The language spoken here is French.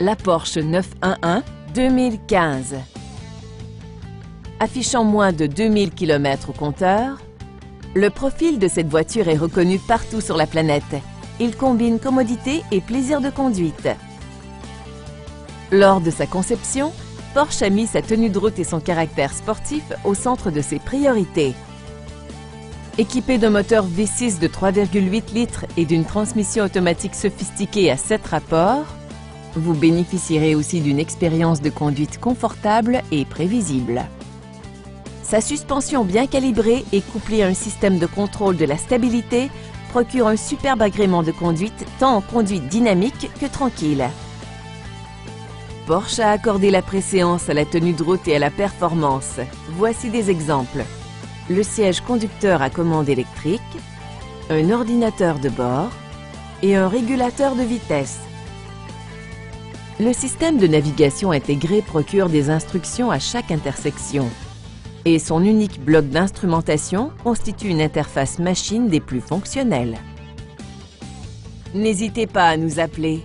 la Porsche 911 2015. Affichant moins de 2000 km au compteur, le profil de cette voiture est reconnu partout sur la planète. Il combine commodité et plaisir de conduite. Lors de sa conception, Porsche a mis sa tenue de route et son caractère sportif au centre de ses priorités. Équipée d'un moteur V6 de 3,8 litres et d'une transmission automatique sophistiquée à 7 rapports, vous bénéficierez aussi d'une expérience de conduite confortable et prévisible. Sa suspension bien calibrée et couplée à un système de contrôle de la stabilité procure un superbe agrément de conduite tant en conduite dynamique que tranquille. Porsche a accordé la préséance à la tenue de route et à la performance. Voici des exemples. Le siège conducteur à commande électrique, un ordinateur de bord et un régulateur de vitesse. Le système de navigation intégré procure des instructions à chaque intersection. Et son unique bloc d'instrumentation constitue une interface machine des plus fonctionnelles. N'hésitez pas à nous appeler.